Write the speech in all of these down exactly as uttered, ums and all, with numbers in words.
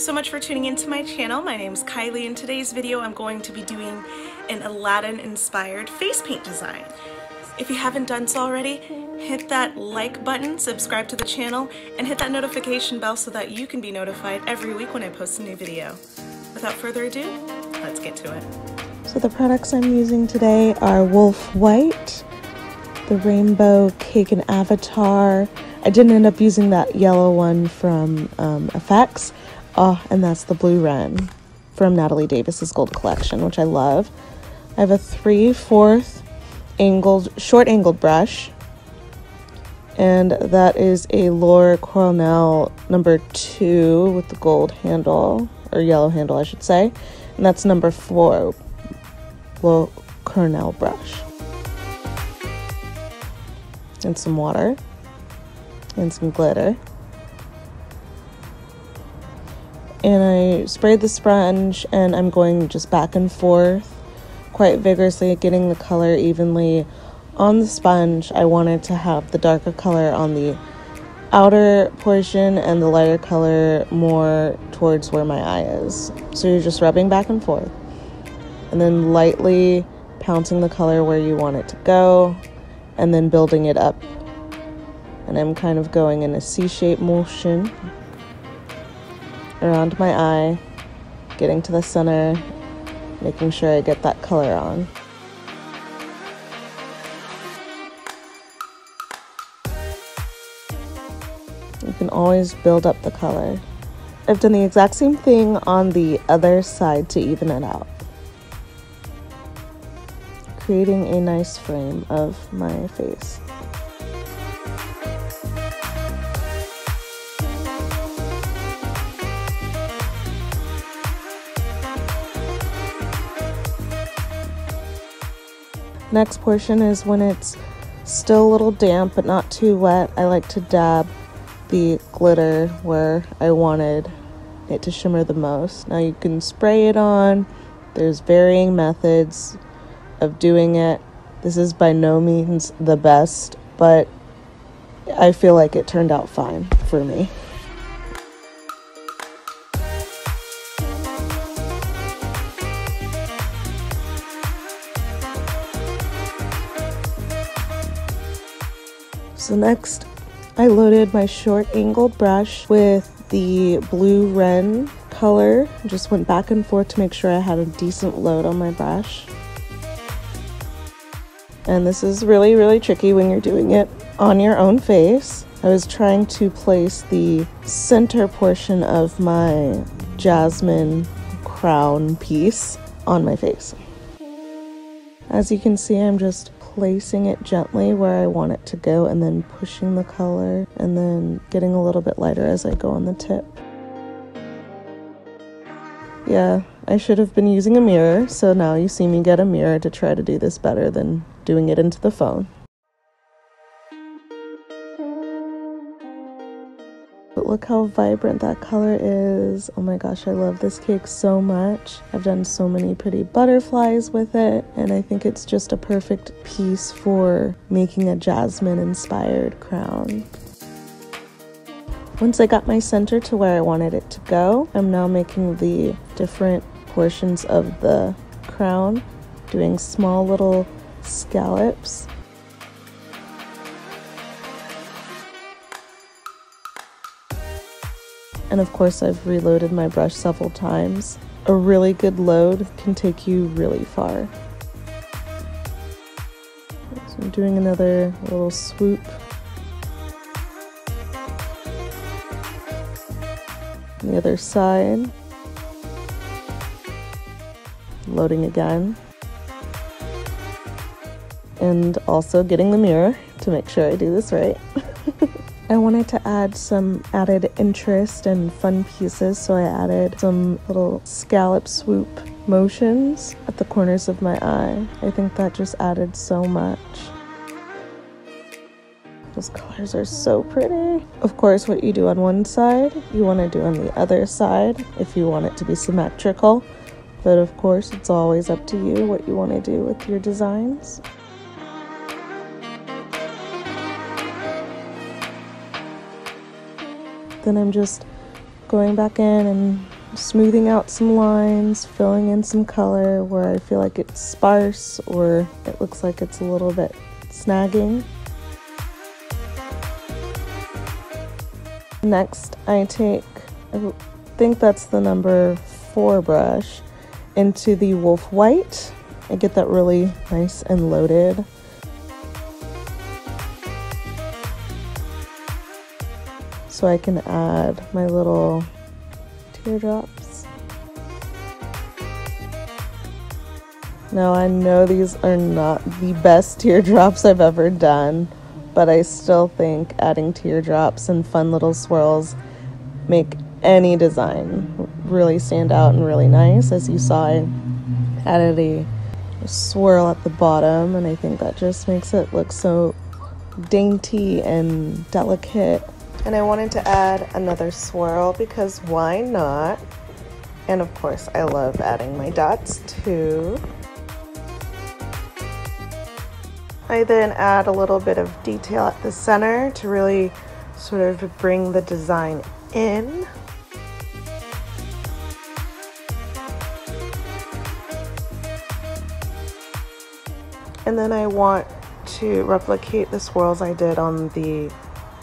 you so much for tuning into my channel. My name is Kylie. In today's video, I'm going to be doing an Aladdin-inspired face paint design. If you haven't done so already, hit that like button, subscribe to the channel, and hit that notification bell so that you can be notified every week when I post a new video. Without further ado, let's get to it. So the products I'm using today are Wolf White, the Rainbow Cake and Avatar. I didn't end up using that yellow one from um, F X. Oh, and that's the Blue Wren from Natalie Davis's Gold Collection, which I love. I have a three fourths angled, short angled brush, and that is a Lowell Cornell number two with the gold handle, or yellow handle, I should say, and that's number four Lowell Cornell brush. And some water. And some glitter. And I sprayed the sponge, and I'm going just back and forth quite vigorously, getting the color evenly on the sponge. I wanted to have the darker color on the outer portion and the lighter color more towards where my eye is. So you're just rubbing back and forth and then lightly pouncing the color where you want it to go and then building it up. And I'm kind of going in a C-shaped motion around my eye, getting to the center, making sure I get that color on. You can always build up the color. I've done the exact same thing on the other side to even it out, creating a nice frame of my face. Next portion is when it's still a little damp but not too wet. I like to dab the glitter where I wanted it to shimmer the most. Now you can spray it on. There's varying methods of doing it. This is by no means the best, but I feel like it turned out fine for me. So next, I loaded my short angled brush with the Blue Wren color. Just went back and forth to make sure I had a decent load on my brush. And this is really, really tricky when you're doing it on your own face. I was trying to place the center portion of my Jasmine crown piece on my face. As you can see, I'm just placing it gently where I want it to go and then pushing the color and then getting a little bit lighter as I go on the tip. Yeah, I should have been using a mirror, so now you see me get a mirror to try to do this better than doing it into the phone. But look how vibrant that color is. Oh my gosh, I love this cake so much. I've done so many pretty butterflies with it, and I think it's just a perfect piece for making a Jasmine-inspired crown. Once I got my center to where I wanted it to go, I'm now making the different portions of the crown, doing small little scallops. And of course, I've reloaded my brush several times. A really good load can take you really far. So I'm doing another little swoop. On the other side. Loading again. And also getting the mirror to make sure I do this right. I wanted to add some added interest and fun pieces, so I added some little scallop swoop motions at the corners of my eye. I think that just added so much. Those colors are so pretty. Of course, what you do on one side, you want to do on the other side if you want it to be symmetrical. But of course, it's always up to you what you want to do with your designs. Then I'm just going back in and smoothing out some lines, filling in some color where I feel like it's sparse or it looks like it's a little bit snagging. Next, I take, I think that's the number four brush, into the Wolf White. I get that really nice and loaded. So I can add my little teardrops. Now I know these are not the best teardrops I've ever done, but I still think adding teardrops and fun little swirls make any design really stand out and really nice. As you saw, I added a swirl at the bottom, and I think that just makes it look so dainty and delicate. And I wanted to add another swirl because why not? And of course, I love adding my dots too. I then add a little bit of detail at the center to really sort of bring the design in. And then I want to replicate the swirls I did on the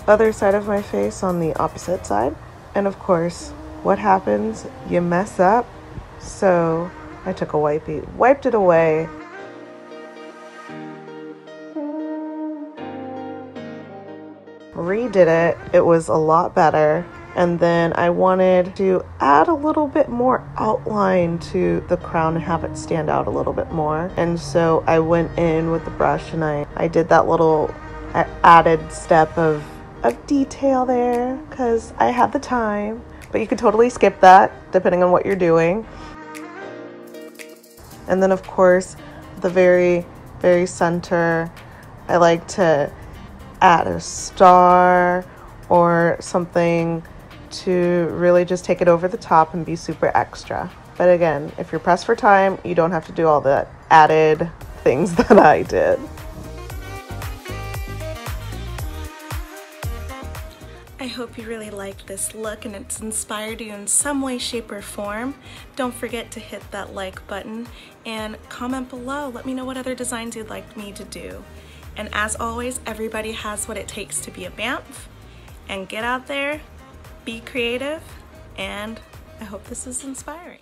other side of my face on the opposite side. And of course, what happens? You mess up. So I took a wipey, wiped it away. Redid it. It was a lot better. And then I wanted to add a little bit more outline to the crown and have it stand out a little bit more. And so I went in with the brush and I, I did that little added step of, of detail there because I had the time. But you could totally skip that depending on what you're doing. And then of course, the very, very center, I like to add a star or something to really just take it over the top and be super extra. But again, if you're pressed for time, you don't have to do all the added things that I did. I hope you really liked this look and it's inspired you in some way, shape, or form. Don't forget to hit that like button and comment below. Let me know what other designs you'd like me to do. And as always, everybody has what it takes to be a B A M F. And get out there, be creative, and I hope this is inspiring.